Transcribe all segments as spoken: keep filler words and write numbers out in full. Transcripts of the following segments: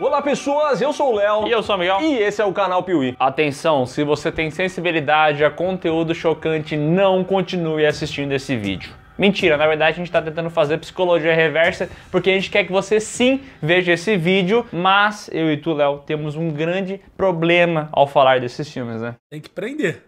Olá pessoas, eu sou o Léo. E eu sou o Miguel. E esse é o canal PiweeWee. Atenção, se você tem sensibilidade a conteúdo chocante, não continue assistindo esse vídeo. Mentira, na verdade a gente tá tentando fazer psicologia reversa, porque a gente quer que você sim veja esse vídeo, mas eu e tu, Léo, temos um grande problema ao falar desses filmes, né? Tem que prender.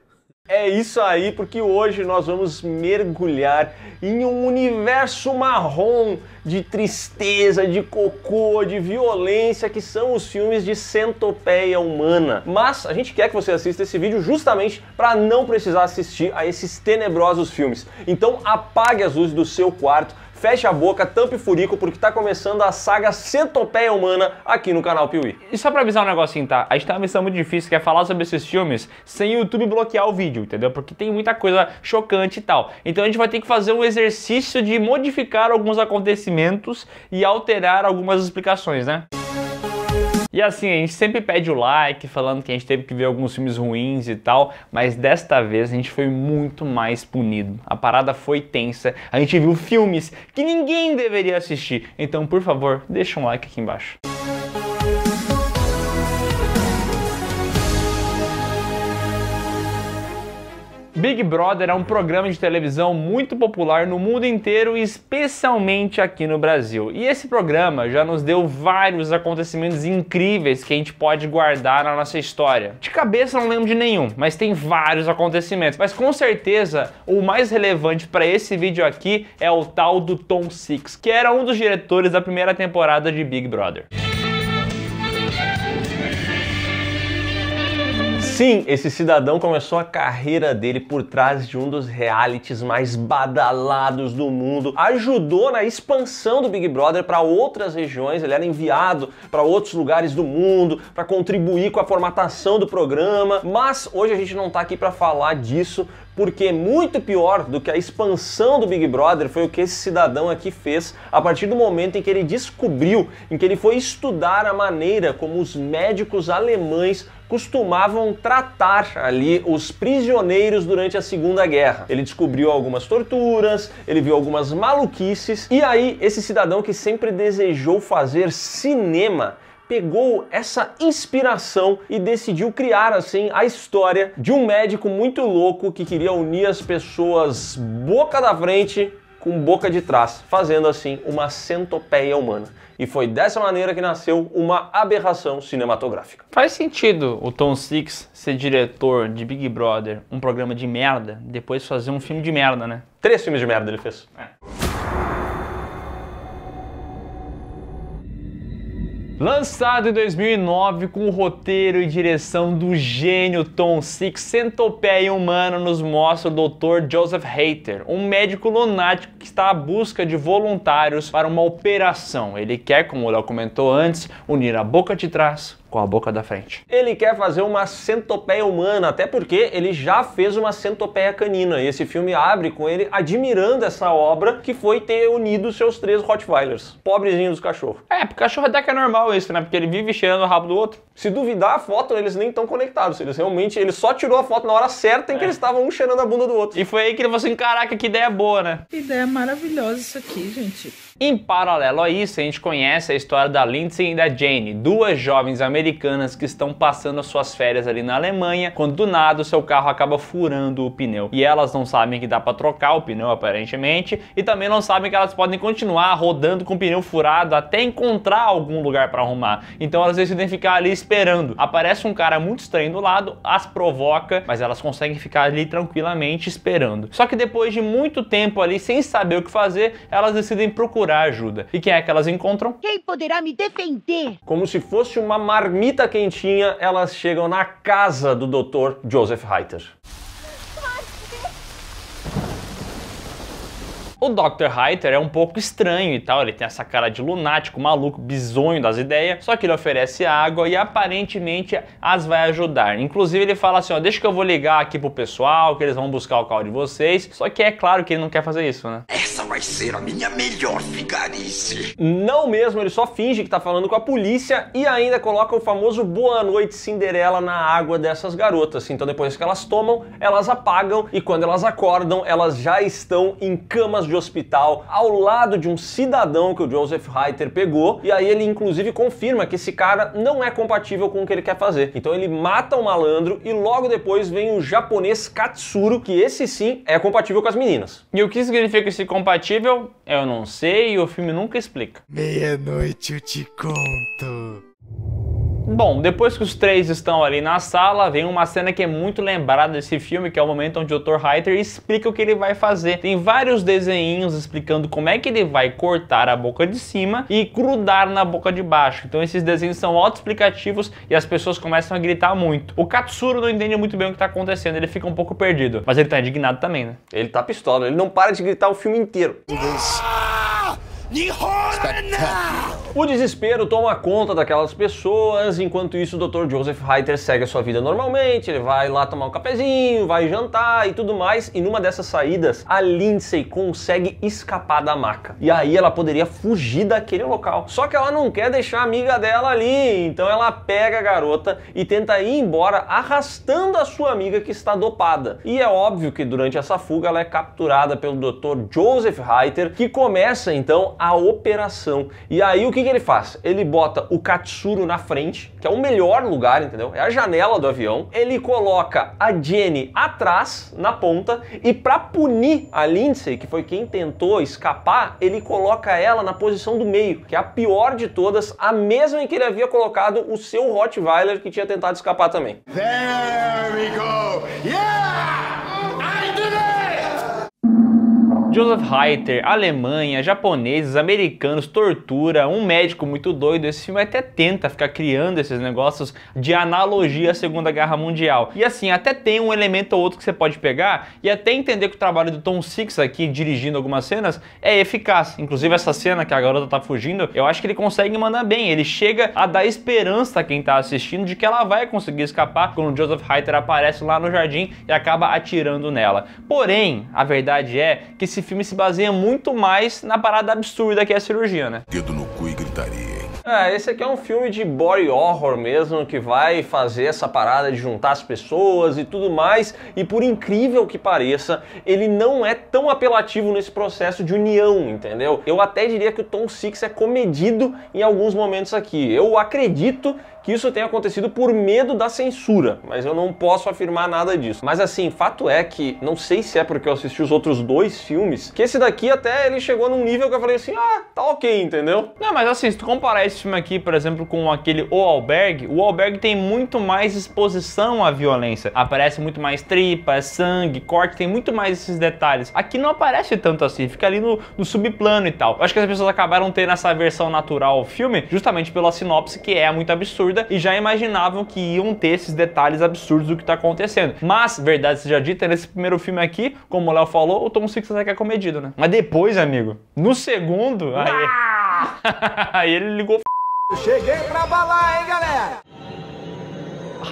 É isso aí, porque hoje nós vamos mergulhar em um universo marrom de tristeza, de cocô, de violência, que são os filmes de Centopeia Humana. Mas a gente quer que você assista esse vídeo justamente para não precisar assistir a esses tenebrosos filmes. Então apague as luzes do seu quarto, feche a boca, tampe o furico, porque tá começando a saga Centopeia Humana aqui no canal PiweeWee. E só pra avisar um negocinho, tá? A gente tem uma missão muito difícil, que é falar sobre esses filmes sem o YouTube bloquear o vídeo, entendeu? Porque tem muita coisa chocante e tal. Então a gente vai ter que fazer um exercício de modificar alguns acontecimentos e alterar algumas explicações, né? E assim, a gente sempre pede o like, falando que a gente teve que ver alguns filmes ruins e tal, mas desta vez a gente foi muito mais punido. A parada foi tensa, a gente viu filmes que ninguém deveria assistir. Então, por favor, deixa um like aqui embaixo. Big Brother é um programa de televisão muito popular no mundo inteiro, especialmente aqui no Brasil. E esse programa já nos deu vários acontecimentos incríveis que a gente pode guardar na nossa história. De cabeça não lembro de nenhum, mas tem vários acontecimentos. Mas com certeza o mais relevante para esse vídeo aqui é o tal do Tom Six, que era um dos diretores da primeira temporada de Big Brother. Sim, esse cidadão começou a carreira dele por trás de um dos realities mais badalados do mundo, ajudou na expansão do Big Brother para outras regiões, ele era enviado para outros lugares do mundo para contribuir com a formatação do programa, mas hoje a gente não tá aqui para falar disso, porque muito pior do que a expansão do Big Brother foi o que esse cidadão aqui fez a partir do momento em que ele descobriu, em que ele foi estudar a maneira como os médicos alemães costumavam tratar ali os prisioneiros durante a Segunda Guerra. Ele descobriu algumas torturas, ele viu algumas maluquices, e aí esse cidadão que sempre desejou fazer cinema pegou essa inspiração e decidiu criar assim a história de um médico muito louco que queria unir as pessoas boca da frente com boca de trás, fazendo assim uma centopeia humana. E foi dessa maneira que nasceu uma aberração cinematográfica. Faz sentido o Tom Six ser diretor de Big Brother, um programa de merda, depois fazer um filme de merda, né? Três filmes de merda ele fez. É. Lançado em dois mil e nove com o roteiro e direção do gênio Tom Six, Centopeia Humana nos mostra o doutor Josef Heiter, um médico lunático que está à busca de voluntários para uma operação. Ele quer, como o Léo comentou antes, unir a boca de trás com a boca da frente. Ele quer fazer uma centopeia humana, até porque ele já fez uma centopeia canina, e esse filme abre com ele admirando essa obra que foi ter unido seus três Rottweilers. Pobrezinho dos cachorros. É, porque cachorro até que é normal isso, né? Porque ele vive cheirando o rabo do outro. Se duvidar a foto, eles nem estão conectados. Eles realmente, ele só tirou a foto na hora certa em é. que eles estavam um cheirando a bunda do outro. E foi aí que ele falou assim, caraca, que ideia boa, né? Que ideia maravilhosa isso aqui, gente. Em paralelo a isso, a gente conhece a história da Lindsay e da Jane, duas jovens americanas que estão passando as suas férias ali na Alemanha, quando do nada o seu carro acaba furando o pneu. E elas não sabem que dá pra trocar o pneu, aparentemente, e também não sabem que elas podem continuar rodando com o pneu furado até encontrar algum lugar pra arrumar. Então elas decidem ficar ali esperando. Aparece um cara muito estranho do lado, as provoca, mas elas conseguem ficar ali tranquilamente esperando. Só que depois de muito tempo ali, sem saber o que fazer, elas decidem procurar ajuda. E quem é que elas encontram? Quem poderá me defender? Como se fosse uma marmita quentinha, elas chegam na casa do doutor Josef Heiter. O doutor Heiter é um pouco estranho e tal, ele tem essa cara de lunático, maluco, bizonho das ideias, só que ele oferece água e aparentemente as vai ajudar. Inclusive ele fala assim, ó, deixa que eu vou ligar aqui pro pessoal, que eles vão buscar o carro de vocês, só que é claro que ele não quer fazer isso, né? Essa vai ser a minha melhor vigarice. Não mesmo, ele só finge que tá falando com a polícia e ainda coloca o famoso Boa Noite Cinderela na água dessas garotas. Então depois que elas tomam, elas apagam e quando elas acordam, elas já estão em camas de hospital ao lado de um cidadão que o Josef Heiter pegou. E aí ele inclusive confirma que esse cara não é compatível com o que ele quer fazer. Então ele mata o malandro e logo depois vem o japonês Katsuro, que esse sim é compatível com as meninas. E o que significa esse compatível? Eu não sei e o filme nunca explica. Meia-noite eu te conto. Bom, depois que os três estão ali na sala, vem uma cena que é muito lembrada desse filme, que é o momento onde o doutor Heiter explica o que ele vai fazer. Tem vários desenhinhos explicando como é que ele vai cortar a boca de cima e grudar na boca de baixo. Então esses desenhos são autoexplicativos e as pessoas começam a gritar muito. O Katsuro não entende muito bem o que tá acontecendo, ele fica um pouco perdido. Mas ele tá indignado também, né? Ele tá pistola, ele não para de gritar o filme inteiro. O desespero toma conta daquelas pessoas, enquanto isso o doutor Josef Heiter segue a sua vida normalmente, ele vai lá tomar um cafezinho, vai jantar e tudo mais, e numa dessas saídas, a Lindsay consegue escapar da maca. E aí ela poderia fugir daquele local. Só que ela não quer deixar a amiga dela ali, então ela pega a garota e tenta ir embora arrastando a sua amiga que está dopada. E é óbvio que durante essa fuga ela é capturada pelo doutor Josef Heiter, que começa então a operação. E aí o que que ele faz? Ele bota o Katsuro na frente, que é o melhor lugar, entendeu? É a janela do avião. Ele coloca a Jenny atrás, na ponta, e pra punir a Lindsay, que foi quem tentou escapar, ele coloca ela na posição do meio, que é a pior de todas, a mesma em que ele havia colocado o seu Rottweiler, que tinha tentado escapar também. There we go! Yeah! I did it! Josef Heiter, Alemanha, japoneses, americanos, tortura, um médico muito doido. Esse filme até tenta ficar criando esses negócios de analogia à Segunda Guerra Mundial. E assim, até tem um elemento ou outro que você pode pegar e até entender que o trabalho do Tom Six aqui, dirigindo algumas cenas, é eficaz. Inclusive essa cena que a garota tá fugindo, eu acho que ele consegue mandar bem. Ele chega a dar esperança a quem tá assistindo de que ela vai conseguir escapar quando o Josef Heiter aparece lá no jardim e acaba atirando nela. Porém, a verdade é que esse filme se baseia muito mais na parada absurda que é a cirurgia, né? Dedo no cu e gritaria. É, esse aqui é um filme de body horror mesmo, que vai fazer essa parada de juntar as pessoas e tudo mais, e por incrível que pareça, ele não é tão apelativo nesse processo de união, entendeu? Eu até diria que o Tom Six é comedido em alguns momentos aqui. Eu acredito que isso tenha acontecido por medo da censura, mas eu não posso afirmar nada disso. Mas assim, fato é que, não sei se é porque eu assisti os outros dois filmes, que esse daqui até ele chegou num nível que eu falei assim, ah, tá ok, entendeu? Não, mas assim, se tu comparar esse filme aqui, por exemplo, com aquele O Albergue, o Albergue tem muito mais exposição à violência. Aparece muito mais tripa, sangue, corte, tem muito mais esses detalhes. Aqui não aparece tanto assim, fica ali no, no subplano e tal. Eu acho que as pessoas acabaram tendo essa versão natural ao filme, justamente pela sinopse, que é muito absurda, e já imaginavam que iam ter esses detalhes absurdos do que tá acontecendo. Mas, verdade seja dita, nesse primeiro filme aqui, como o Léo falou, o Tom Six até que é comedido, né? Mas depois, amigo, no segundo... Aí, aí ele ligou... Cheguei pra balar, hein, galera?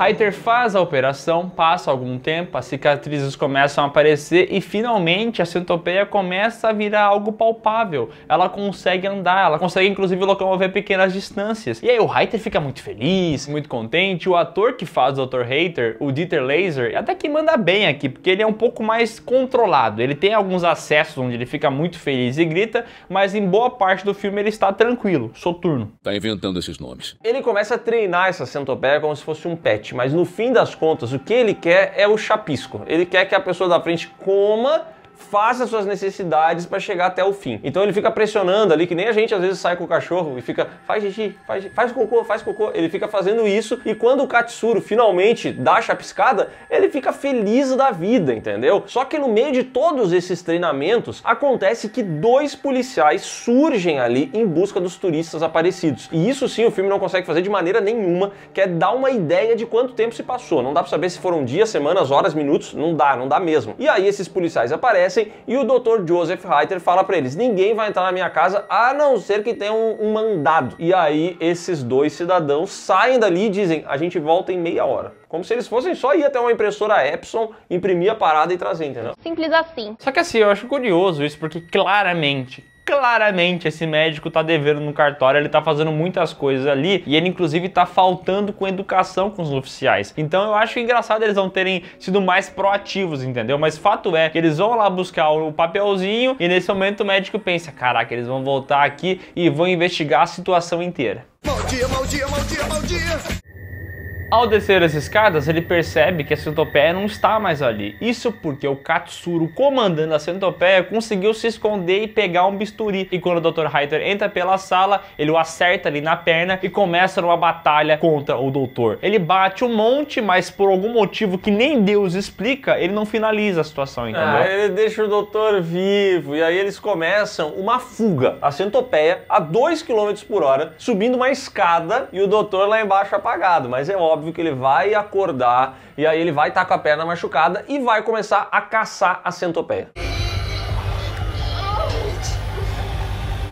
Heiter faz a operação, passa algum tempo, as cicatrizes começam a aparecer e finalmente a centopeia começa a virar algo palpável. Ela consegue andar, ela consegue inclusive locomover pequenas distâncias. E aí o Heiter fica muito feliz, muito contente. O ator que faz o doutor Heiter, o Dieter Laser, até que manda bem aqui, porque ele é um pouco mais controlado. Ele tem alguns acessos onde ele fica muito feliz e grita, mas em boa parte do filme ele está tranquilo, soturno. Tá inventando esses nomes. Ele começa a treinar essa centopeia como se fosse um pet. Mas no fim das contas, o que ele quer é o chapisco. Ele quer que a pessoa da frente coma, faça suas necessidades para chegar até o fim. Então ele fica pressionando ali, que nem a gente às vezes sai com o cachorro e fica faz xixi, faz, faz cocô, faz cocô. Ele fica fazendo isso e quando o Katsuro finalmente dá a chapiscada, ele fica feliz da vida, entendeu? Só que no meio de todos esses treinamentos, acontece que dois policiais surgem ali em busca dos turistas aparecidos. E isso sim o filme não consegue fazer de maneira nenhuma, que é dar uma ideia de quanto tempo se passou. Não dá para saber se foram dias, semanas, horas, minutos, não dá, não dá mesmo. E aí esses policiais aparecem aparecem e o doutor Josef Heiter fala pra eles, ninguém vai entrar na minha casa a não ser que tenha um, um mandado. E aí esses dois cidadãos saem dali e dizem, a gente volta em meia hora. Como se eles fossem só ir até uma impressora Epson, imprimir a parada e trazer, entendeu? Simples assim. Só que assim, eu acho curioso isso, porque claramente... Claramente esse médico tá devendo no cartório, ele tá fazendo muitas coisas ali e ele inclusive tá faltando com educação com os oficiais. Então eu acho engraçado eles não terem sido mais proativos, entendeu? Mas fato é que eles vão lá buscar o papelzinho e nesse momento o médico pensa, caraca, eles vão voltar aqui e vão investigar a situação inteira. Bom dia, bom dia, bom dia, bom dia. Ao descer as escadas, ele percebe que a centopeia não está mais ali. Isso porque o Katsuro, comandando a centopeia, conseguiu se esconder e pegar um bisturi. E quando o doutor Heiter entra pela sala, ele o acerta ali na perna e começa uma batalha contra o doutor. Ele bate um monte, mas por algum motivo que nem Deus explica, ele não finaliza a situação, entendeu? Ah, ele deixa o doutor vivo. E aí eles começam uma fuga. A centopeia, a dois quilômetros por hora, subindo uma escada e o doutor lá embaixo apagado. Mas é óbvio. Óbvio que ele vai acordar e aí ele vai estar com a perna machucada e vai começar a caçar a centopeia.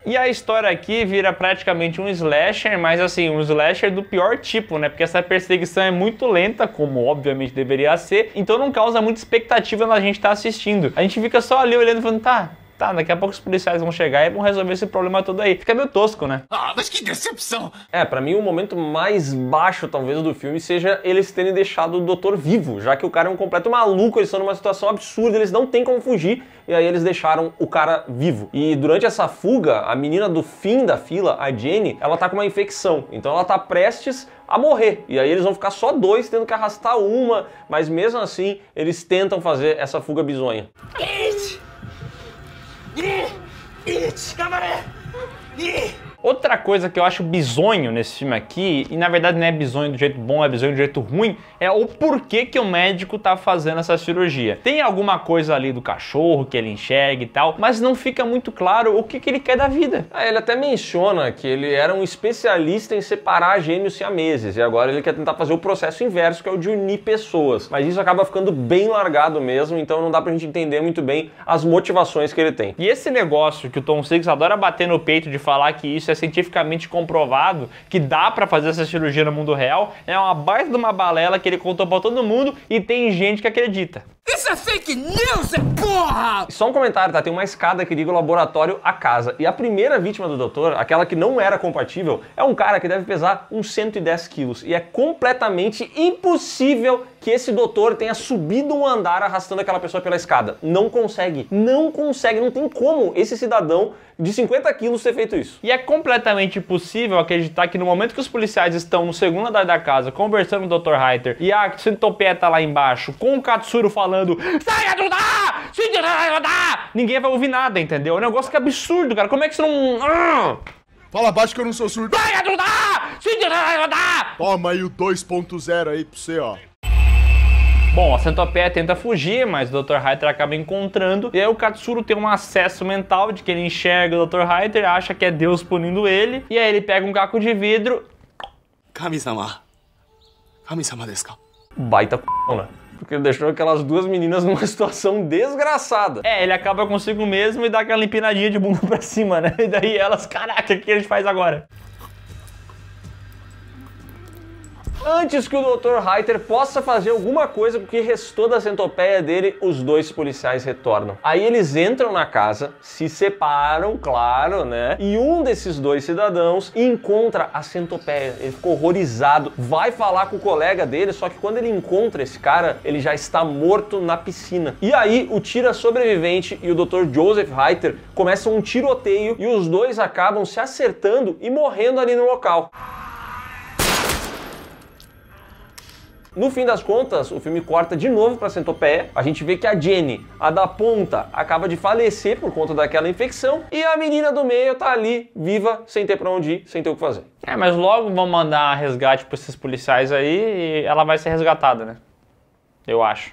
E a história aqui vira praticamente um slasher, mas assim, um slasher do pior tipo, né? Porque essa perseguição é muito lenta, como obviamente deveria ser, então não causa muita expectativa na gente estar assistindo. A gente fica só ali olhando e falando, tá... Tá, daqui a pouco os policiais vão chegar e vão resolver esse problema todo aí. Fica meio tosco, né? Ah, mas que decepção! É, pra mim o momento mais baixo, talvez, do filme seja eles terem deixado o doutor vivo, já que o cara é um completo maluco, eles estão numa situação absurda, eles não tem como fugir, e aí eles deixaram o cara vivo. E durante essa fuga, a menina do fim da fila, a Jenny, ela tá com uma infecção, então ela tá prestes a morrer. E aí eles vão ficar só dois, tendo que arrastar uma, mas mesmo assim, eles tentam fazer essa fuga bizonha. Outra coisa que eu acho bizonho nesse filme aqui, e na verdade não é bizonho do jeito bom, é bizonho do jeito ruim, é o porquê que o médico tá fazendo essa cirurgia. Tem alguma coisa ali do cachorro que ele enxerga e tal, mas não fica muito claro o que, que ele quer da vida. Ah, ele até menciona que ele era um especialista em separar gêmeos siameses, e agora ele quer tentar fazer o processo inverso, que é o de unir pessoas. Mas isso acaba ficando bem largado mesmo, então não dá pra gente entender muito bem as motivações que ele tem. E esse negócio que o Tom Six adora bater no peito de falar que isso é cientificamente comprovado, que dá pra fazer essa cirurgia no mundo real, é uma baita de uma balela que ele contou pra todo mundo e tem gente que acredita. Isso é fake news, é porra! Só um comentário, tá? Tem uma escada que liga o laboratório à casa. E a primeira vítima do doutor, aquela que não era compatível, é um cara que deve pesar uns cento e dez quilos. E é completamente impossível que esse doutor tenha subido um andar arrastando aquela pessoa pela escada. Não consegue. Não consegue. Não tem como esse cidadão de cinquenta quilos ter feito isso. E é completamente impossível acreditar que no momento que os policiais estão no segundo andar da casa conversando com o doutor Heiter e a centopeia tá lá embaixo com o Katsuro falando saia do dar! Saia do dar! Ninguém vai ouvir nada, entendeu? É um negócio que é absurdo, cara. Como é que você não... Fala baixo que eu não sou surdo. Saia do dar! Saia do dar! Toma aí o dois ponto zero aí pra você, ó. Bom, a centopeia tenta fugir, mas o doutor Heiter acaba encontrando. E aí o Katsuro tem um acesso mental de que ele enxerga o doutor Heiter, acha que é Deus punindo ele. E aí ele pega um caco de vidro. Kami-sama. Kami-sama desu ka? Baita c***, né? Porque ele deixou aquelas duas meninas numa situação desgraçada. É, ele acaba consigo mesmo e dá aquela empinadinha de bunda pra cima, né? E daí elas, caraca, o que a gente faz agora? Antes que o doutor Heiter possa fazer alguma coisa com o que restou da centopeia dele, os dois policiais retornam. Aí eles entram na casa, se separam, claro, né? E um desses dois cidadãos encontra a centopeia. Ele ficou horrorizado, vai falar com o colega dele, só que quando ele encontra esse cara, ele já está morto na piscina. E aí o tira sobrevivente e o doutor Josef Heiter começam um tiroteio e os dois acabam se acertando e morrendo ali no local. No fim das contas, o filme corta de novo pra centopeia. A gente vê que a Jenny, a da ponta, acaba de falecer por conta daquela infecção. E a menina do meio tá ali, viva, sem ter pra onde ir, sem ter o que fazer. É, mas logo vão mandar resgate pra esses policiais aí e ela vai ser resgatada, né? Eu acho.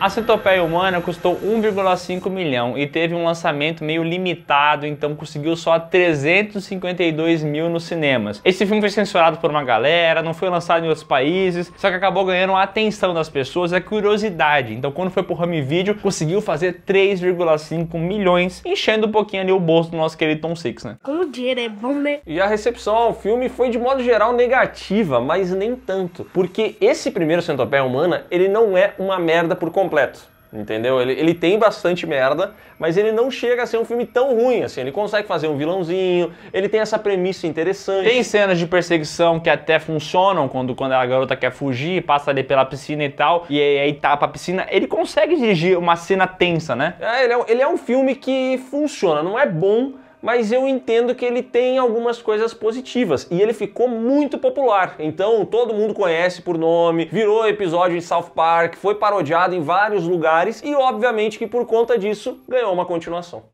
A Centopeia Humana custou um vírgula cinco milhão e teve um lançamento meio limitado, então conseguiu só trezentos e cinquenta e dois mil nos cinemas. Esse filme foi censurado por uma galera, não foi lançado em outros países, só que acabou ganhando a atenção das pessoas e a curiosidade. Então quando foi pro home video, conseguiu fazer três vírgula cinco milhões, enchendo um pouquinho ali o bolso do nosso querido Tom Six, né? Como o dinheiro é bom, né? E a recepção ao filme foi de modo geral negativa, mas nem tanto, porque esse primeiro Centopeia Humana, ele não é uma merda por completo. completo, entendeu? Ele, ele tem bastante merda, mas ele não chega a ser um filme tão ruim, assim. Ele consegue fazer um vilãozinho, ele tem essa premissa interessante. Tem cenas de perseguição que até funcionam, quando, quando a garota quer fugir, passa ali pela piscina e tal, e aí tapa a piscina. Ele consegue dirigir uma cena tensa, né? É, ele, é, ele é um filme que funciona, não é bom, mas eu entendo que ele tem algumas coisas positivas, e ele ficou muito popular, então todo mundo conhece por nome, virou episódio de South Park, foi parodiado em vários lugares, e obviamente que por conta disso, ganhou uma continuação.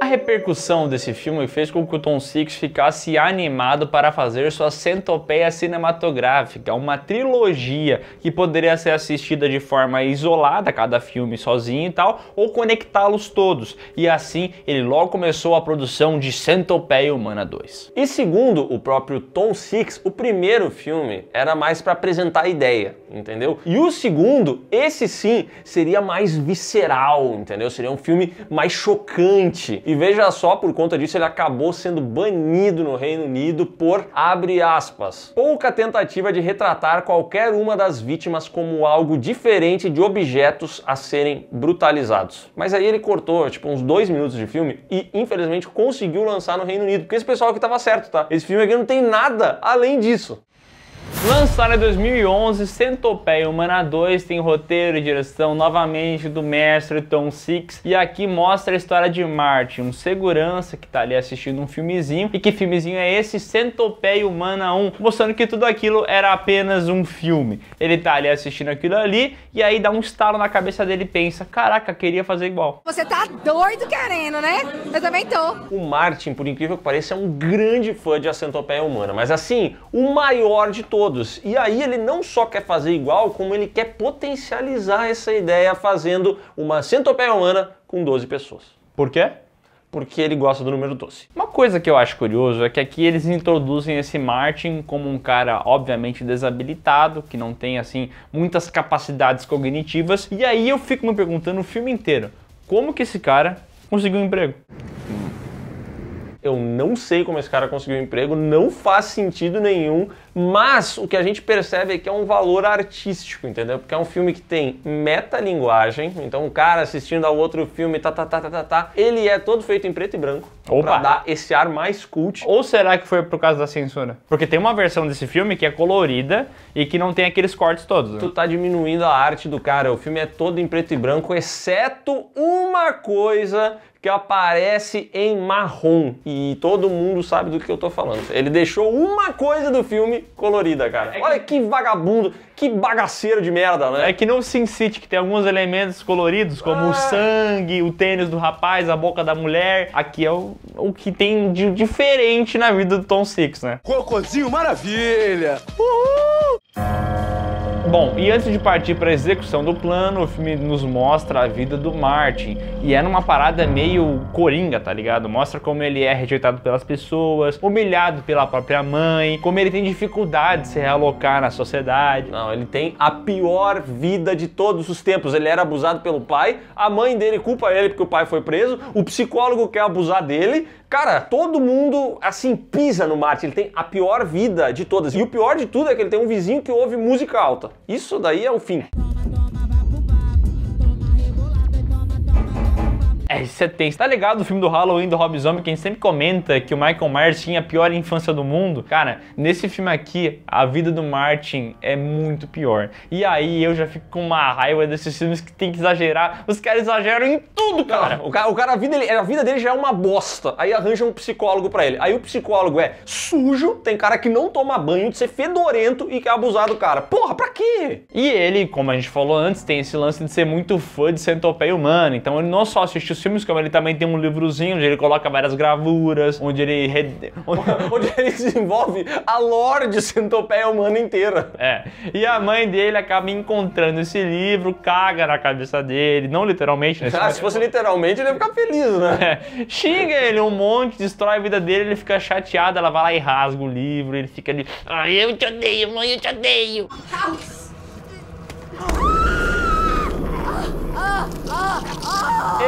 A repercussão desse filme fez com que o Tom Six ficasse animado para fazer sua centopeia cinematográfica, uma trilogia que poderia ser assistida de forma isolada, cada filme sozinho e tal, ou conectá-los todos, e assim ele logo começou a produção de Centopeia Humana dois. E segundo o próprio Tom Six, o primeiro filme era mais para apresentar a ideia, entendeu? E o segundo, esse sim, seria mais visceral, entendeu? Seria um filme mais chocante. E veja só, por conta disso, ele acabou sendo banido no Reino Unido por, abre aspas, pouca tentativa de retratar qualquer uma das vítimas como algo diferente de objetos a serem brutalizados. Mas aí ele cortou, tipo, uns dois minutos de filme e, infelizmente, conseguiu lançar no Reino Unido. Porque esse pessoal aqui tava certo, tá? Esse filme aqui não tem nada além disso. Lançado em dois mil e onze, Centopeia Humana dois tem roteiro e direção novamente do mestre Tom Six, e aqui mostra a história de Martin, um segurança que tá ali assistindo um filmezinho, e que filmezinho é esse? Centopeia Humana um, mostrando que tudo aquilo era apenas um filme. Ele tá ali assistindo aquilo ali, e aí dá um estalo na cabeça dele e pensa, caraca, queria fazer igual. Você tá doido querendo, né? Eu também tô. O Martin, por incrível que pareça, é um grande fã de A Centopeia Humana, mas assim, o maior de todos. E aí ele não só quer fazer igual, como ele quer potencializar essa ideia fazendo uma centopeia humana com doze pessoas. Por quê? Porque ele gosta do número doze. Uma coisa que eu acho curioso é que aqui eles introduzem esse Martin como um cara obviamente desabilitado, que não tem assim muitas capacidades cognitivas. E aí eu fico me perguntando o filme inteiro, como que esse cara conseguiu um emprego? Eu não sei como esse cara conseguiu um emprego, não faz sentido nenhum, mas o que a gente percebe é que é um valor artístico, entendeu? Porque é um filme que tem metalinguagem, então o cara assistindo ao outro filme, tá, tá, tá, tá, tá, tá, ele é todo feito em preto e branco, Opa. pra dar esse ar mais cult. Ou será que foi por causa da censura? Porque tem uma versão desse filme que é colorida e que não tem aqueles cortes todos, né? Tu tá diminuindo a arte do cara, o filme é todo em preto e branco, exceto uma coisa que aparece em marrom. E todo mundo sabe do que eu tô falando. Ele deixou uma coisa do filme colorida, cara. Olha que vagabundo, que bagaceiro de merda, né? É que não Sin City, que tem alguns elementos coloridos, como ah. o sangue, o tênis do rapaz, a boca da mulher. Aqui é o, o que tem de diferente na vida do Tom Six, né? Cocôzinho maravilha! Uhul! Bom, e antes de partir para a execução do plano, o filme nos mostra a vida do Martin, e é numa parada meio coringa, tá ligado? Mostra como ele é rejeitado pelas pessoas, humilhado pela própria mãe, como ele tem dificuldade de se realocar na sociedade. Não, ele tem a pior vida de todos os tempos, ele era abusado pelo pai, a mãe dele culpa ele porque o pai foi preso, o psicólogo quer abusar dele, cara, todo mundo, assim, pisa no Martin, ele tem a pior vida de todas, e o pior de tudo é que ele tem um vizinho que ouve música alta. Isso daí é o fim. É, isso é tenso. Tá ligado o filme do Halloween, do Rob Zombie, que a gente sempre comenta que o Michael Myers tinha a pior infância do mundo? Cara, nesse filme aqui, a vida do Martin é muito pior. E aí eu já fico com uma raiva desses filmes que tem que exagerar. Os caras exageram em tudo, cara. Não, o cara, o cara a, vida dele, a vida dele já é uma bosta. Aí arranja um psicólogo pra ele. Aí o psicólogo é sujo, tem cara que não toma banho, de ser fedorento e quer abusar do cara. Porra, pra quê? E ele, como a gente falou antes, tem esse lance de ser muito fã de Centopeia Humana. Então ele não só assistiu dos filmes, como ele também tem um livrozinho onde ele coloca várias gravuras, onde ele... Re... onde ele desenvolve a lore de Centopeia Humana inteira. É. E a mãe dele acaba encontrando esse livro, caga na cabeça dele, não literalmente. Ah, né? Se fosse literalmente, ele ia ficar feliz, né? É. Xinga ele um monte, destrói a vida dele, ele fica chateado, ela vai lá e rasga o livro, ele fica ali... Ai, eu te odeio, mãe, eu te odeio!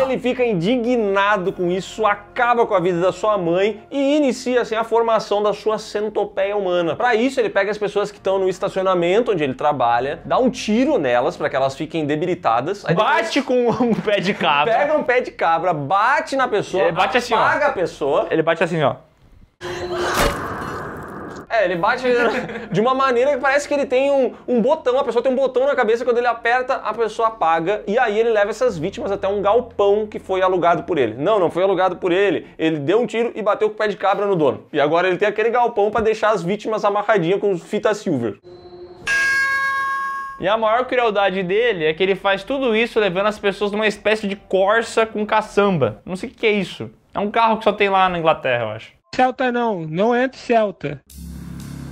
Ele fica indignado com isso, acaba com a vida da sua mãe e inicia assim a formação da sua centopeia humana. Pra isso ele pega as pessoas que estão no estacionamento onde ele trabalha, dá um tiro nelas pra que elas fiquem debilitadas. Aí bate depois... com um pé de cabra. Pega um pé de cabra, bate na pessoa, ele bate assim, apaga ó. a pessoa. Ele bate assim, ó. É, ele bate de uma maneira que parece que ele tem um, um botão, a pessoa tem um botão na cabeça, quando ele aperta, a pessoa apaga, e aí ele leva essas vítimas até um galpão que foi alugado por ele. Não, não foi alugado por ele, ele deu um tiro e bateu com o pé de cabra no dono. E agora ele tem aquele galpão pra deixar as vítimas amarradinhas com fita silver. E a maior crueldade dele é que ele faz tudo isso levando as pessoas numa espécie de Corsa com caçamba. Não sei o que é isso. É um carro que só tem lá na Inglaterra, eu acho. Celta não, não entra Celta.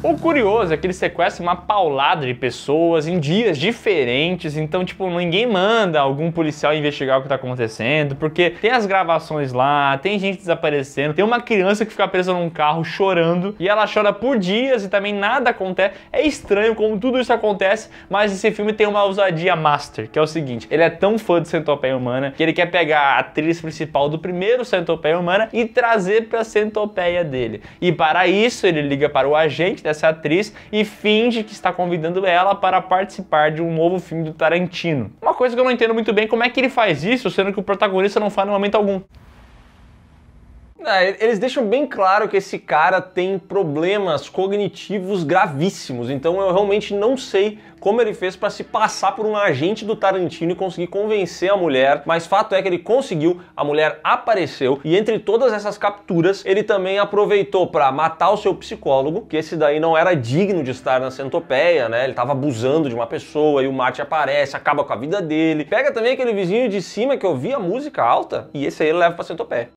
O curioso é que ele sequestra uma paulada de pessoas em dias diferentes, então, tipo, ninguém manda algum policial investigar o que tá acontecendo, porque tem as gravações lá, tem gente desaparecendo, tem uma criança que fica presa num carro chorando, e ela chora por dias e também nada acontece. É estranho como tudo isso acontece, mas esse filme tem uma ousadia master, que é o seguinte, ele é tão fã de Centopeia Humana que ele quer pegar a atriz principal do primeiro Centopeia Humana e trazer pra centopeia dele. E para isso, ele liga para o agente essa atriz e finge que está convidando ela para participar de um novo filme do Tarantino. Uma coisa que eu não entendo muito bem, como é que ele faz isso, sendo que o protagonista não faz em momento algum. É, eles deixam bem claro que esse cara tem problemas cognitivos gravíssimos, então eu realmente não sei como ele fez para se passar por um agente do Tarantino e conseguir convencer a mulher, mas fato é que ele conseguiu, a mulher apareceu, e entre todas essas capturas, ele também aproveitou para matar o seu psicólogo, que esse daí não era digno de estar na centopeia, né, ele tava abusando de uma pessoa, e o Martin aparece, acaba com a vida dele, pega também aquele vizinho de cima que ouvia música alta, e esse aí ele leva pra centopeia.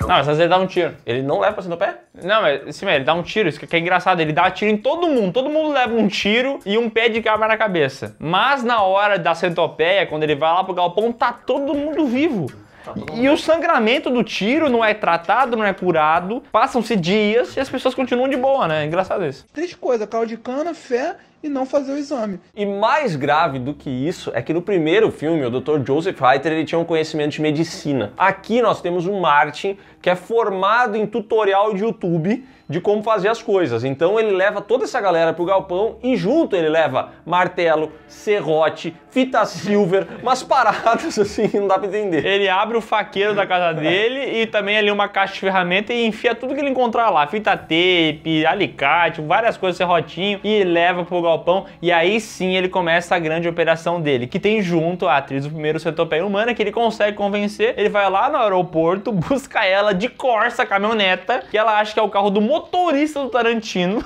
Não, mas ele dá um tiro. Ele não leva pra centopeia? Não, mas sim, ele dá um tiro, isso que é engraçado, ele dá tiro em todo mundo, todo mundo leva um tiro e um pé de cabra na cabeça. Mas na hora da centopeia, quando ele vai lá pro galpão, tá todo mundo vivo. Tá todo mundo e vivo. O sangramento do tiro não é tratado, não é curado, passam-se dias e as pessoas continuam de boa, né? Engraçado isso. Três coisas, caldo de cana, fé... e não fazer o exame. E mais grave do que isso é que no primeiro filme, o doutor Josef Heiter, ele tinha um conhecimento de medicina. Aqui nós temos o Martin, que é formado em tutorial de YouTube de como fazer as coisas. Então ele leva toda essa galera pro galpão e junto ele leva martelo, serrote, fita silver, umas paradas assim, não dá pra entender. Ele abre o faqueiro da casa dele e também ali uma caixa de ferramenta e enfia tudo que ele encontrar lá. Fita tape, alicate, várias coisas, serrotinho, e leva pro galpão. Galpão, e aí sim ele começa a grande operação dele, que tem junto a atriz do primeiro Centopeia Humana, que ele consegue convencer, ele vai lá no aeroporto, busca ela de Corsa, caminhoneta, que ela acha que é o carro do motorista do Tarantino,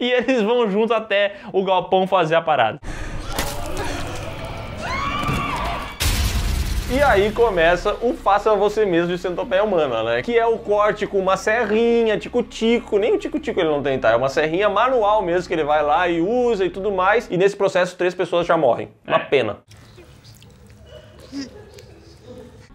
e eles vão junto até o galpão fazer a parada. E aí começa o Faça Você Mesmo de Centopeia Humana, né? Que é o corte com uma serrinha, tico-tico, nem o tico-tico ele não tem, tá? É uma serrinha manual mesmo, que ele vai lá e usa e tudo mais. E nesse processo, três pessoas já morrem. Uma pena.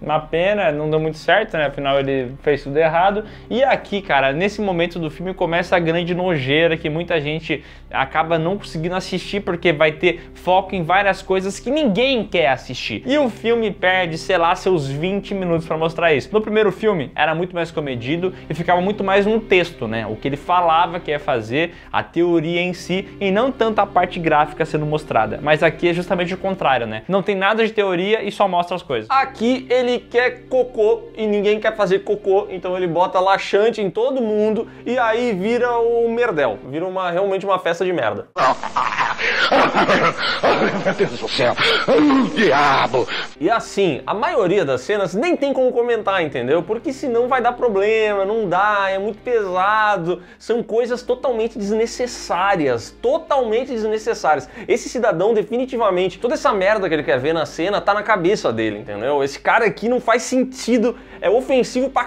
Uma pena, não deu muito certo, né? Afinal, ele fez tudo errado. E aqui, cara, nesse momento do filme começa a grande nojeira que muita gente acaba não conseguindo assistir porque vai ter foco em várias coisas que ninguém quer assistir. E o filme perde, sei lá, seus vinte minutos pra mostrar isso. No primeiro filme, era muito mais comedido e ficava muito mais no texto, né? O que ele falava que ia fazer, a teoria em si, e não tanto a parte gráfica sendo mostrada. Mas aqui é justamente o contrário, né? Não tem nada de teoria e só mostra as coisas. Aqui, ele Ele quer cocô e ninguém quer fazer cocô, então ele bota laxante em todo mundo e aí vira o merdel, vira uma, realmente uma festa de merda. Meu Deus do céu, diabo! E assim, a maioria das cenas nem tem como comentar, entendeu? Porque senão vai dar problema, não dá, é muito pesado, são coisas totalmente desnecessárias, totalmente desnecessárias. Esse cidadão definitivamente, toda essa merda que ele quer ver na cena tá na cabeça dele, entendeu? Esse cara aqui aqui não faz sentido, é ofensivo pra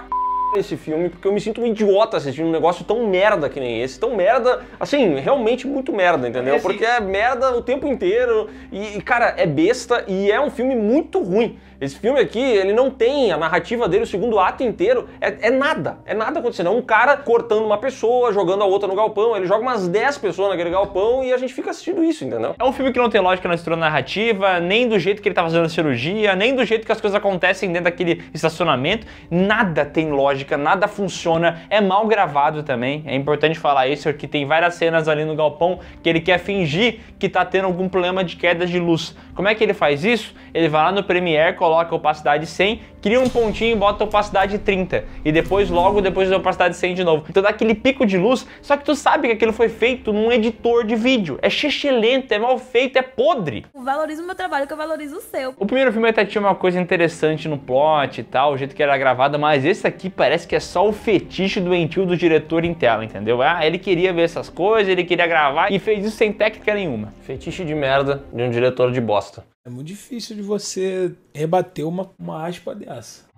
c... esse filme, porque eu me sinto um idiota assistindo um negócio tão merda que nem esse, tão merda, assim, realmente muito merda, entendeu? Porque é merda o tempo inteiro e, e, cara, é besta e é um filme muito ruim. Esse filme aqui, ele não tem a narrativa dele, o segundo ato inteiro, é, é nada, é nada acontecendo. É um cara cortando uma pessoa, jogando a outra no galpão, ele joga umas dez pessoas naquele galpão e a gente fica assistindo isso, entendeu? É um filme que não tem lógica na estrutura narrativa, nem do jeito que ele tá fazendo a cirurgia, nem do jeito que as coisas acontecem dentro daquele estacionamento, nada tem lógica. Nada funciona, é mal gravado também, é importante falar isso, que tem várias cenas ali no galpão que ele quer fingir que tá tendo algum problema de queda de luz. Como é que ele faz isso? Ele vai lá no Premiere, coloca opacidade cem, cria um pontinho e bota opacidade trinta, e depois logo depois da opacidade cem de novo. Então dá aquele pico de luz, só que tu sabe que aquilo foi feito num editor de vídeo, é xixelento, é mal feito, é podre. Eu valorizo o meu trabalho que eu valorizo o seu. O primeiro filme até tinha uma coisa interessante no plot e tal, o jeito que era gravado, mas esse aqui parece Parece que é só o fetiche doentio do diretor em tela, entendeu? Ah, ele queria ver essas coisas, ele queria gravar e fez isso sem técnica nenhuma. Fetiche de merda de um diretor de bosta. É muito difícil de você rebater uma, uma aspa dessa.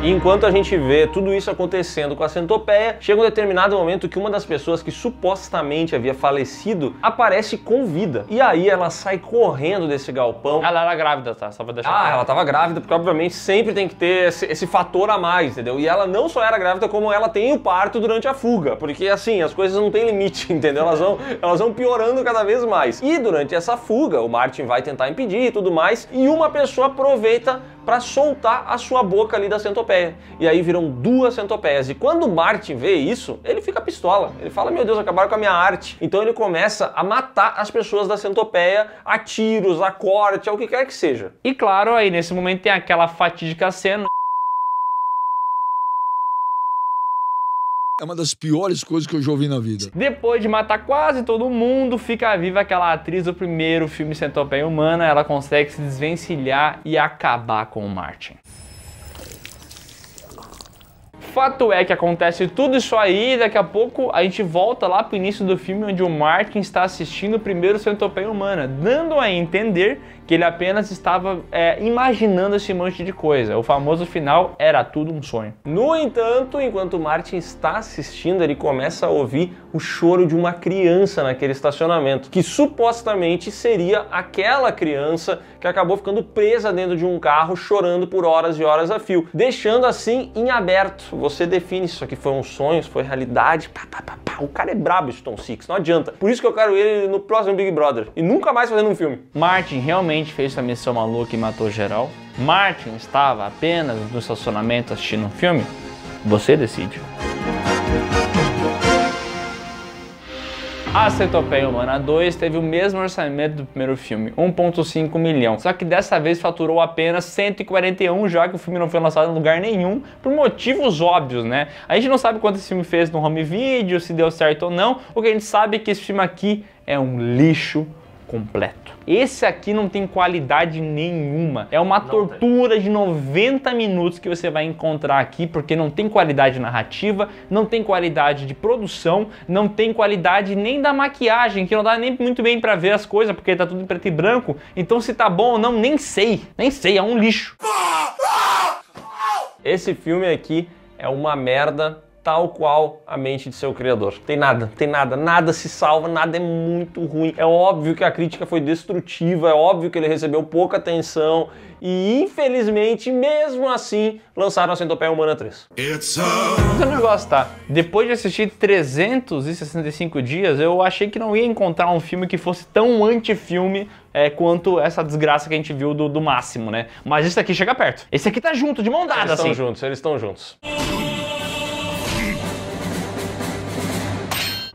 E enquanto a gente vê tudo isso acontecendo com a centopeia, chega um determinado momento que uma das pessoas que supostamente havia falecido aparece com vida. E aí ela sai correndo desse galpão. Ela era grávida, tá? Só pra deixar claro. Ah, ela tava grávida, porque obviamente sempre tem que ter esse, esse fator a mais, entendeu? E ela não só era grávida, como ela tem o parto durante a fuga. Porque assim, as coisas não têm limite, entendeu? Elas vão, elas vão piorando cada vez mais. E durante essa fuga, o Martin vai tentar impedir e tudo mais, e uma pessoa aproveita pra soltar a sua boca ali da centopeia. E aí viram duas centopeias. E quando o Martin vê isso, ele fica pistola. Ele fala, meu Deus, acabaram com a minha arte. Então ele começa a matar as pessoas da centopeia a tiros, a corte, ao que quer que seja. E claro, aí nesse momento tem aquela fatídica cena. É uma das piores coisas que eu já ouvi na vida. Depois de matar quase todo mundo, fica viva aquela atriz do primeiro filme Centopeia Humana. Ela consegue se desvencilhar e acabar com o Martin. Fato é que acontece tudo isso aí e daqui a pouco a gente volta lá pro início do filme onde o Martin está assistindo o primeiro Centopeia Humana, dando a entender que ele apenas estava é, imaginando esse monte de coisa. O famoso final era tudo um sonho. No entanto, enquanto o Martin está assistindo, ele começa a ouvir o choro de uma criança naquele estacionamento, que supostamente seria aquela criança que acabou ficando presa dentro de um carro, chorando por horas e horas a fio, deixando assim em aberto. Você define se isso aqui foi um sonho, se foi realidade. Pá, pá, pá, pá. O cara é brabo, esse Tom Six, não adianta. Por isso que eu quero ele no próximo Big Brother e nunca mais fazendo um filme. Martin realmente fez essa missão maluca e matou geral? Martin estava apenas no estacionamento assistindo um filme? Você decide. A Centopeia Humana dois teve o mesmo orçamento do primeiro filme, um ponto cinco milhão. Só que dessa vez faturou apenas cento e quarenta e um, já que o filme não foi lançado em lugar nenhum, por motivos óbvios, né? A gente não sabe quanto esse filme fez no home video, se deu certo ou não. O que a gente sabe é que esse filme aqui é um lixo completo. Esse aqui não tem qualidade nenhuma. É uma tortura de noventa minutos que você vai encontrar aqui, porque não tem qualidade narrativa, não tem qualidade de produção, não tem qualidade nem da maquiagem, que não dá nem muito bem pra ver as coisas, porque tá tudo em preto e branco. Então se tá bom ou não, nem sei. Nem sei, é um lixo. Esse filme aqui é uma merda tal qual a mente de seu criador. Tem nada, tem nada, nada se salva, nada é muito ruim. É óbvio que a crítica foi destrutiva, é óbvio que ele recebeu pouca atenção e, infelizmente, mesmo assim, lançaram a Centopeia Humana três. It's a... O negócio tá, depois de assistir trezentos e sessenta e cinco dias, eu achei que não ia encontrar um filme que fosse tão anti-filme é, quanto essa desgraça que a gente viu do, do máximo, né? Mas esse aqui chega perto. Esse aqui tá junto, de mão dada, eles assim. Eles estão juntos, eles estão juntos.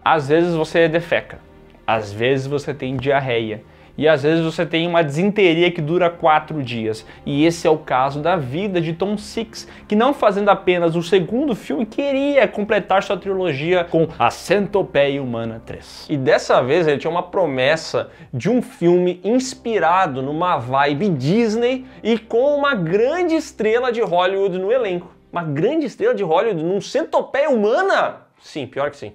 Às vezes você defeca, às vezes você tem diarreia e às vezes você tem uma disenteria que dura quatro dias. E esse é o caso da vida de Tom Six, que não fazendo apenas o segundo filme, queria completar sua trilogia com a Centopeia Humana três. E dessa vez ele tinha uma promessa de um filme inspirado numa vibe Disney e com uma grande estrela de Hollywood no elenco. Uma grande estrela de Hollywood num Centopeia Humana? Sim, pior que sim.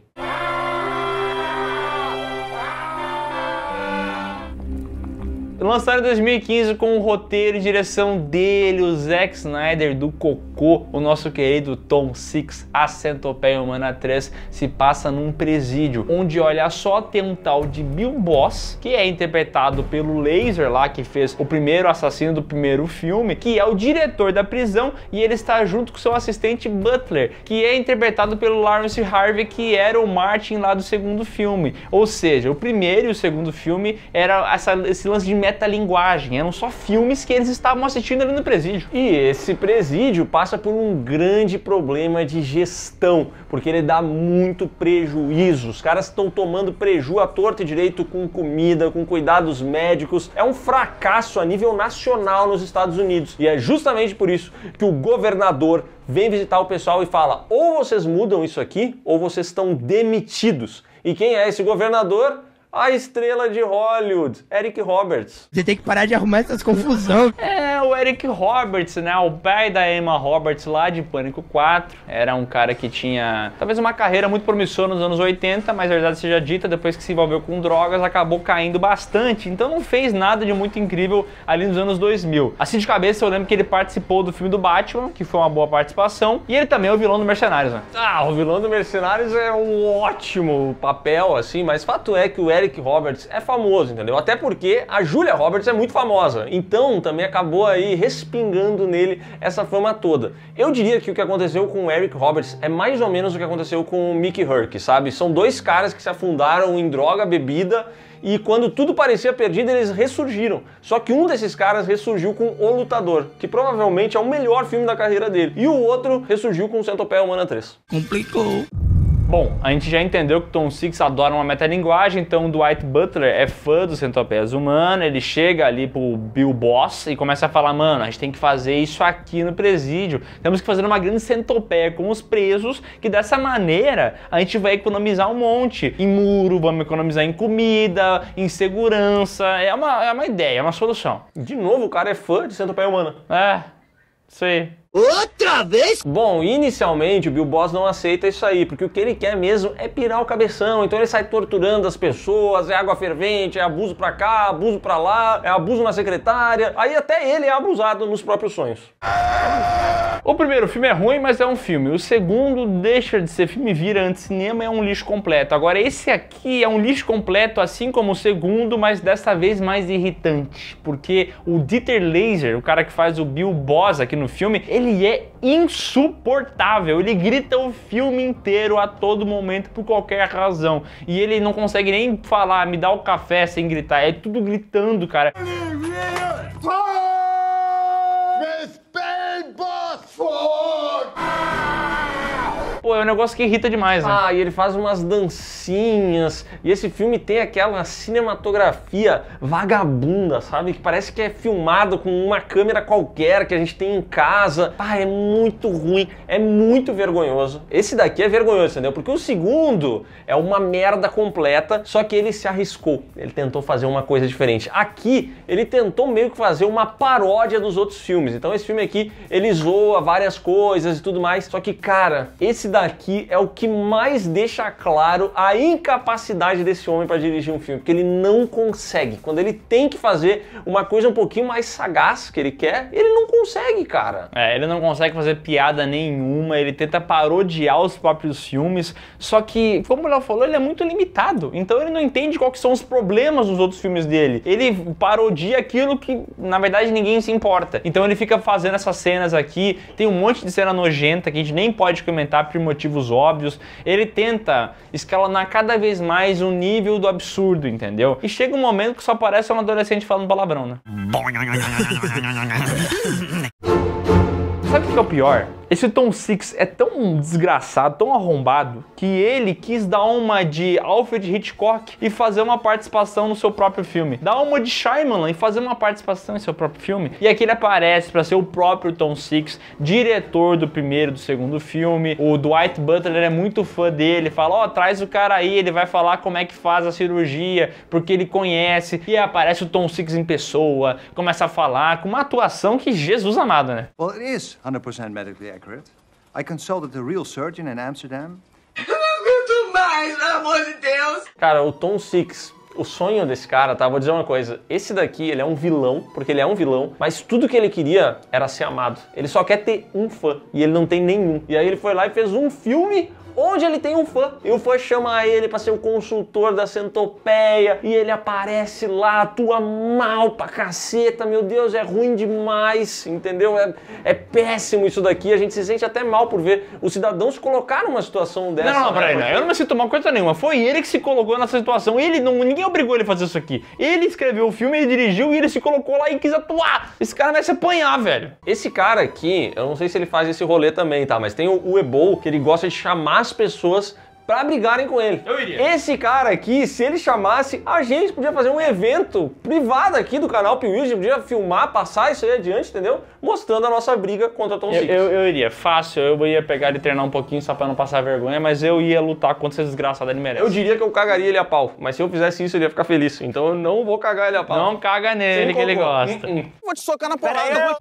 Lançaram em dois mil e quinze com o roteiro e direção dele, o Zack Snyder, do cocô, o nosso querido Tom Six. A Centopeia Humana três se passa num presídio, onde, olha só, tem um tal de Bill Boss, que é interpretado pelo Laser lá, que fez o primeiro assassino do primeiro filme, que é o diretor da prisão, e ele está junto com seu assistente Butler, que é interpretado pelo Lawrence Harvey, que era o Martin lá do segundo filme. Ou seja, o primeiro e o segundo filme era essa, esse lance de metalinguagem, eram só filmes que eles estavam assistindo ali no presídio. E esse presídio passa por um grande problema de gestão, porque ele dá muito prejuízo. Os caras estão tomando preju à torta e direito, com comida, com cuidados médicos. É um fracasso a nível nacional nos Estados Unidos. E é justamente por isso que o governador vem visitar o pessoal e fala: ou vocês mudam isso aqui, ou vocês estão demitidos. E quem é esse governador? A estrela de Hollywood, Eric Roberts. Você tem que parar de arrumar essas confusões. É, o Eric Roberts, né? O pai da Emma Roberts lá de Pânico quatro. Era um cara que tinha, talvez, uma carreira muito promissora nos anos oitenta, mas, a verdade seja dita, depois que se envolveu com drogas, acabou caindo bastante. Então não fez nada de muito incrível ali nos anos dois mil. Assim de cabeça, eu lembro que ele participou do filme do Batman, que foi uma boa participação. E ele também é o vilão do Mercenários, né? Ah, o vilão do Mercenários é um ótimo papel, assim, mas fato é que o Eric Eric Roberts é famoso, entendeu? Até porque a Julia Roberts é muito famosa, então também acabou aí respingando nele essa fama toda. Eu diria que o que aconteceu com o Eric Roberts é mais ou menos o que aconteceu com o Mickey Herc, sabe? São dois caras que se afundaram em droga, bebida, e quando tudo parecia perdido, eles ressurgiram. Só que um desses caras ressurgiu com O Lutador, que provavelmente é o melhor filme da carreira dele, e o outro ressurgiu com Centopeia Humana três. Complicou. Bom, a gente já entendeu que Tom Six adora uma metalinguagem, então o Dwight Butler é fã do Centopeias Humana, ele chega ali pro Bill Boss e começa a falar: mano, a gente tem que fazer isso aqui no presídio, temos que fazer uma grande centopeia com os presos, que dessa maneira a gente vai economizar um monte em muro, vamos economizar em comida, em segurança. É uma, é uma ideia, é uma solução. De novo, o cara é fã de Centopeia Humana. É, isso aí. Outra vez? Bom, inicialmente o Bill Boss não aceita isso aí, porque o que ele quer mesmo é pirar o cabeção. Então ele sai torturando as pessoas, é água fervente, é abuso pra cá, abuso pra lá, é abuso na secretária. Aí até ele é abusado nos próprios sonhos. O primeiro filme é ruim, mas é um filme. O segundo deixa de ser filme, vira anti-cinema, é um lixo completo. Agora esse aqui é um lixo completo, assim como o segundo, mas desta vez mais irritante, porque o Dieter Laser, o cara que faz o Bill Boss aqui no filme, ele Ele é insuportável, ele grita o filme inteiro a todo momento por qualquer razão. E ele não consegue nem falar, me dá o café, sem gritar, é tudo gritando, cara. Pô, é um negócio que irrita demais, né? Ah, e ele faz umas dancinhas. E esse filme tem aquela cinematografia vagabunda, sabe? Que parece que é filmado com uma câmera qualquer que a gente tem em casa. Ah, é muito ruim, é muito vergonhoso. Esse daqui é vergonhoso, entendeu? Porque o segundo é uma merda completa, só que ele se arriscou. Ele tentou fazer uma coisa diferente. Aqui, ele tentou meio que fazer uma paródia dos outros filmes. Então esse filme aqui, ele zoa várias coisas e tudo mais. Só que, cara, esse daqui é o que mais deixa claro a incapacidade desse homem para dirigir um filme, porque ele não consegue. Quando ele tem que fazer uma coisa um pouquinho mais sagaz que ele quer, ele não consegue, cara. É, ele não consegue fazer piada nenhuma, ele tenta parodiar os próprios filmes, só que, como ela falou, ele é muito limitado, então ele não entende quais são os problemas dos outros filmes dele. Ele parodia aquilo que, na verdade, ninguém se importa. Então ele fica fazendo essas cenas aqui, tem um monte de cena nojenta que a gente nem pode comentar por motivos óbvios. Ele tenta escalonar cada vez mais o nível do absurdo, entendeu? E chega um momento que só parece um adolescente falando palavrão, né? Sabe o que é o pior? Esse Tom Six é tão desgraçado, tão arrombado, que ele quis dar uma de Alfred Hitchcock e fazer uma participação no seu próprio filme. Dar uma de Shyamalan e fazer uma participação em seu próprio filme. E aqui ele aparece para ser o próprio Tom Six, diretor do primeiro e do segundo filme. O Dwight Butler é muito fã dele, fala: ó, oh, traz o cara aí, ele vai falar como é que faz a cirurgia, porque ele conhece. E aí aparece o Tom Six em pessoa, começa a falar, com uma atuação que Jesus amado, né? Well, it is one hundred percent medically accurate. I consulted the real surgeon in Amsterdam. Muito mais, pelo amor de Deus! Cara, o Tom Six, o sonho desse cara, tá? Vou dizer uma coisa. Esse daqui, ele é um vilão, porque ele é um vilão, mas tudo que ele queria era ser amado. Ele só quer ter um fã, e ele não tem nenhum. E aí ele foi lá e fez um filme onde ele tem um fã. E o fã chama ele pra ser o consultor da centopeia, e ele aparece lá, atua mal pra caceta, meu Deus, é ruim demais, entendeu? É, é péssimo isso daqui, a gente se sente até mal por ver os cidadãos colocar numa situação dessa. Não, não, peraí, né? Eu não me sinto mal coisa nenhuma, foi ele que se colocou nessa situação, ele não, ninguém obrigou ele a fazer isso aqui. Ele escreveu o filme, ele dirigiu e ele se colocou lá e quis atuar. Esse cara vai se apanhar, velho. Esse cara aqui, eu não sei se ele faz esse rolê também, tá? Mas tem o, o Ebol, que ele gosta de chamar as pessoas pra brigarem com ele. Eu iria. Esse cara aqui, se ele chamasse, a gente podia fazer um evento privado aqui do canal PeeWee, a gente podia filmar, passar isso aí adiante, entendeu? Mostrando a nossa briga contra o Tom Six. Eu, eu, eu iria, fácil, eu ia pegar ele treinar um pouquinho só pra não passar vergonha, mas eu ia lutar contra esse desgraçado, ele merece. Eu diria que eu cagaria ele a pau, mas se eu fizesse isso, ele ia ficar feliz, então eu não vou cagar ele a pau. Não caga nele, que ele gosta. Uh-uh. Vou te socar na porrada.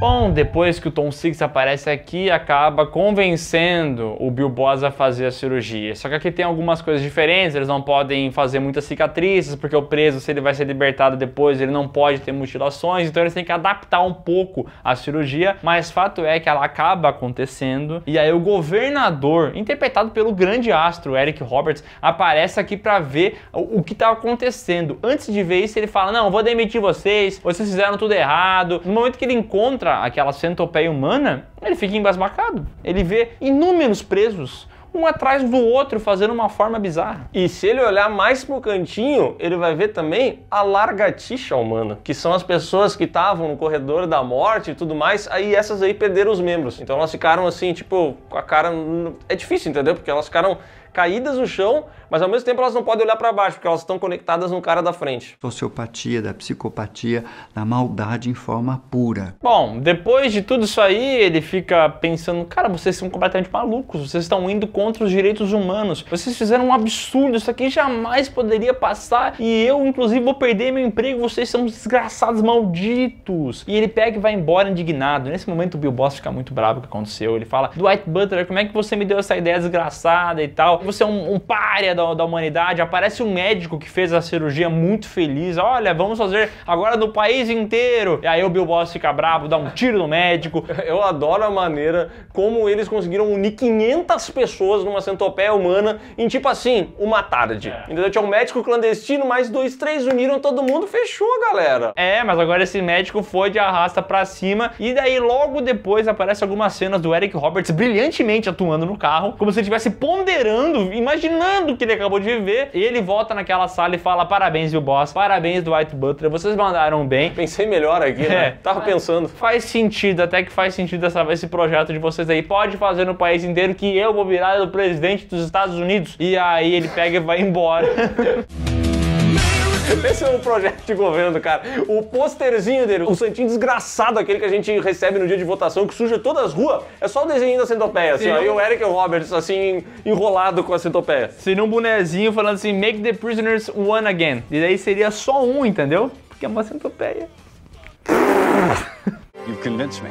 Bom, depois que o Tom Six aparece aqui, acaba convencendo o Bill Boss a fazer a cirurgia. Só que aqui tem algumas coisas diferentes, eles não podem fazer muitas cicatrizes, porque o preso, se ele vai ser libertado depois, ele não pode ter mutilações, então eles têm que adaptar um pouco a cirurgia, mas fato é que ela acaba acontecendo, e aí o governador, interpretado pelo grande astro Eric Roberts, aparece aqui pra ver o que tá acontecendo. Antes de ver isso, ele fala, não, vou demitir vocês, vocês fizeram tudo errado. No momento que ele encontra aquela centopeia humana, ele fica embasbacado. Ele vê inúmeros presos, um atrás do outro, fazendo uma forma bizarra. E se ele olhar mais pro cantinho, ele vai ver também a largatixa humana, que são as pessoas que estavam no corredor da morte e tudo mais, aí essas aí perderam os membros. Então elas ficaram assim, tipo, com a cara... É difícil, entendeu? Porque elas ficaram caídas no chão, mas ao mesmo tempo elas não podem olhar para baixo, porque elas estão conectadas no cara da frente. Sociopatia, da psicopatia, da maldade em forma pura. Bom, depois de tudo isso aí, ele fica pensando, cara, vocês são completamente malucos, vocês estão indo contra os direitos humanos, vocês fizeram um absurdo, isso aqui jamais poderia passar, e eu, inclusive, vou perder meu emprego, vocês são desgraçados, malditos. E ele pega e vai embora indignado. Nesse momento o Bill Boss fica muito bravo com o que aconteceu, ele fala, Dwight Butler, como é que você me deu essa ideia desgraçada e tal? Você é um, um pária da, da humanidade. Aparece um médico que fez a cirurgia muito feliz. Olha, vamos fazer agora do país inteiro. E aí o Bill Boss fica bravo, dá um tiro no médico. Eu adoro a maneira como eles conseguiram unir quinhentas pessoas numa centopeia humana em tipo assim, uma tarde. É. Entendeu? Tinha um médico clandestino, mais dois, três uniram todo mundo, fechou a galera. É, mas agora esse médico foi de arrasta pra cima. E daí logo depois aparecem algumas cenas do Eric Roberts brilhantemente atuando no carro, como se ele estivesse ponderando, imaginando o que ele acabou de viver, e ele volta naquela sala e fala, parabéns, Bill Boss, parabéns, Dwight Butler, vocês mandaram bem. Pensei melhor aqui, né? É, tava mas... pensando. Faz sentido, até que faz sentido essa, esse projeto de vocês aí. Pode fazer no país inteiro que eu vou virar o presidente dos Estados Unidos. E aí ele pega e vai embora. Esse é o projeto de governo do cara. O posterzinho dele, o santinho desgraçado, aquele que a gente recebe no dia de votação, que suja todas as ruas, é só o desenho da centopeia, assim, ó, e o Eric Roberts, assim, enrolado com a centopeia. Seria um bonezinho falando assim, make the prisoners one again. E daí seria só um, entendeu? Porque é uma centopeia. You've convinced me.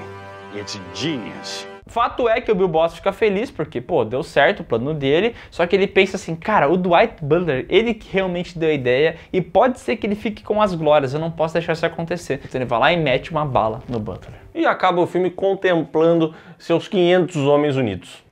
It's genius. Fato é que o Bill Boss fica feliz porque, pô, deu certo o plano dele, só que ele pensa assim, cara, o Dwight Butler, ele que realmente deu a ideia e pode ser que ele fique com as glórias, eu não posso deixar isso acontecer. Então ele vai lá e mete uma bala no Butler. E acaba o filme contemplando seus quinhentos homens unidos.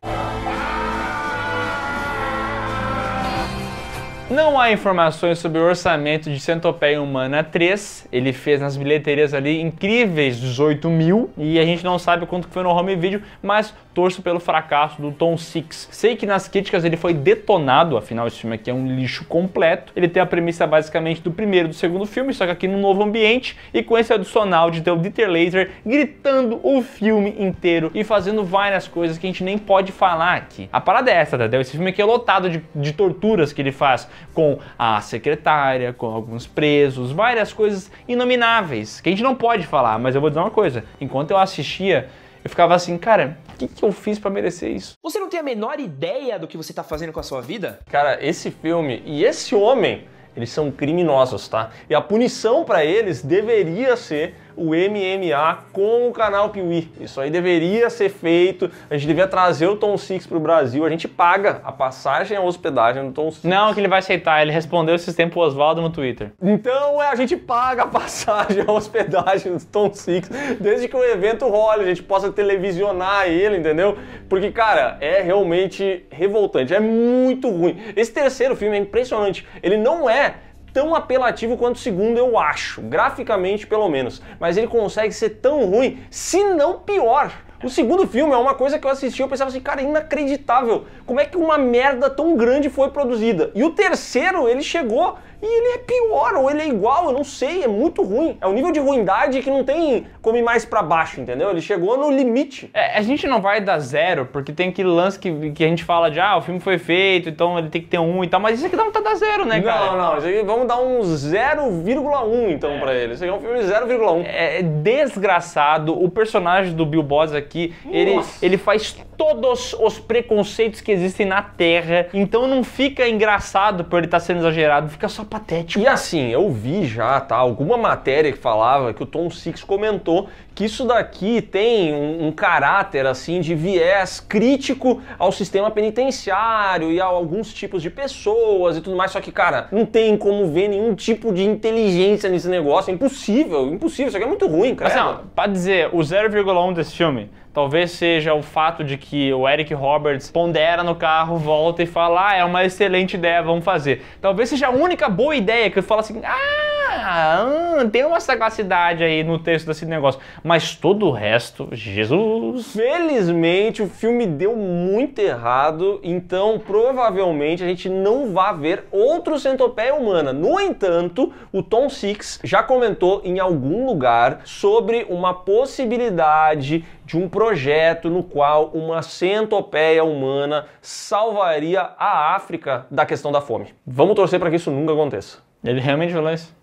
Não há informações sobre o orçamento de Centopeia Humana três, ele fez nas bilheterias ali incríveis dezoito mil, e a gente não sabe quanto foi no home video, mas torço pelo fracasso do Tom Six. Sei que nas críticas ele foi detonado, afinal esse filme aqui é um lixo completo, ele tem a premissa basicamente do primeiro e do segundo filme, só que aqui num novo ambiente, e com esse adicional de ter o Dieter Laser gritando o filme inteiro e fazendo várias coisas que a gente nem pode falar aqui. A parada é essa, Tadeu, esse filme aqui é lotado de, de torturas que ele faz, com a secretária, com alguns presos, várias coisas inomináveis, que a gente não pode falar, mas eu vou dizer uma coisa, enquanto eu assistia, eu ficava assim, cara, o que, que eu fiz pra merecer isso? Você não tem a menor ideia do que você tá fazendo com a sua vida? Cara, esse filme e esse homem, eles são criminosos, tá? E a punição pra eles deveria ser o M M A com o canal PiweeWee. Isso aí deveria ser feito, a gente devia trazer o Tom Six pro Brasil, a gente paga a passagem e a hospedagem do Tom Six. Não, que ele vai aceitar, ele respondeu esses tempos o Oswaldo no Twitter. Então é, a gente paga a passagem, a hospedagem do Tom Six, desde que o evento role, a gente possa televisionar ele, entendeu? Porque, cara, é realmente revoltante, é muito ruim. Esse terceiro filme é impressionante, ele não é tão apelativo quanto o segundo, eu acho, graficamente pelo menos, mas ele consegue ser tão ruim, se não pior. O segundo filme é uma coisa que eu assisti e eu pensava assim, cara, inacreditável, como é que uma merda tão grande foi produzida? E o terceiro, ele chegou e ele é pior, ou ele é igual, eu não sei, é muito ruim. É um nível de ruindade que não tem como ir mais pra baixo, entendeu? Ele chegou no limite. É, a gente não vai dar zero, porque tem aquele lance que, que a gente fala de, ah, o filme foi feito, então ele tem que ter um e tal, mas isso aqui dá vontade de dar zero, né, cara? Não, não, isso aqui vamos dar um zero vírgula um, então, é. pra ele. Isso aqui é um filme zero vírgula um. É desgraçado, o personagem do Bill Boss aqui, que ele, ele faz todos os preconceitos que existem na Terra, então não fica engraçado por ele estar sendo exagerado, fica só patético. E assim, eu vi já, tá, alguma matéria que falava que o Tom Six comentou que isso daqui tem um, um caráter, assim, de viés crítico ao sistema penitenciário e a alguns tipos de pessoas e tudo mais, só que, cara, não tem como ver nenhum tipo de inteligência nesse negócio, é impossível, impossível, isso aqui é muito ruim, cara. Mas não, pra dizer, o zero vírgula um desse filme, talvez seja o fato de que o Eric Roberts pondera no carro, volta e fala, ah, é uma excelente ideia, vamos fazer. Talvez seja a única boa ideia que eu falo assim, ah, hum, tem uma sagacidade aí no texto desse negócio. Mas todo o resto, Jesus... Felizmente o filme deu muito errado, então provavelmente a gente não vai ver outro Centopeia Humana. No entanto, o Tom Six já comentou em algum lugar sobre uma possibilidade de um projeto no qual uma centopeia humana salvaria a África da questão da fome. Vamos torcer para que isso nunca aconteça. Ele realmente falou isso?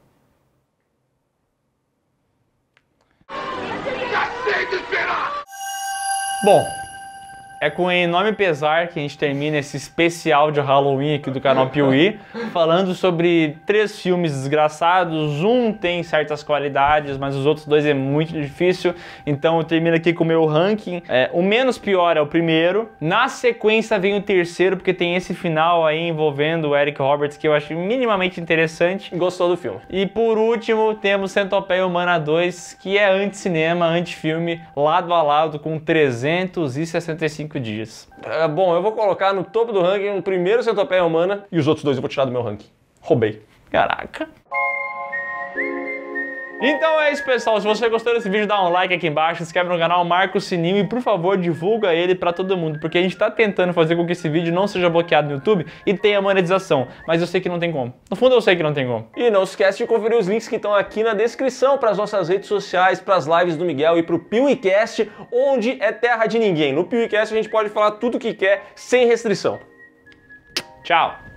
Bom, é com enorme pesar que a gente termina esse especial de Halloween aqui do canal PiweeWee, falando sobre três filmes desgraçados. Um tem certas qualidades, mas os outros dois é muito difícil. Então eu termino aqui com o meu ranking. É, o menos pior é o primeiro. Na sequência vem o terceiro, porque tem esse final aí envolvendo o Eric Roberts, que eu acho minimamente interessante. Gostou do filme. E por último, temos Centopeia Humana dois, que é anti-cinema, anti-filme, lado a lado, com trezentos e sessenta e cinco dias. É, bom, eu vou colocar no topo do ranking o primeiro Centopeia Humana e os outros dois eu vou tirar do meu ranking. Roubei. Caraca. Então é isso, pessoal. Se você gostou desse vídeo, dá um like aqui embaixo, se inscreve no canal, marca o sininho e, por favor, divulga ele pra todo mundo, porque a gente tá tentando fazer com que esse vídeo não seja bloqueado no YouTube e tenha monetização, mas eu sei que não tem como. No fundo, eu sei que não tem como. E não esquece de conferir os links que estão aqui na descrição pras nossas redes sociais, pras lives do Miguel e pro PiweeCast, onde é terra de ninguém. No PiweeCast a gente pode falar tudo o que quer, sem restrição. Tchau!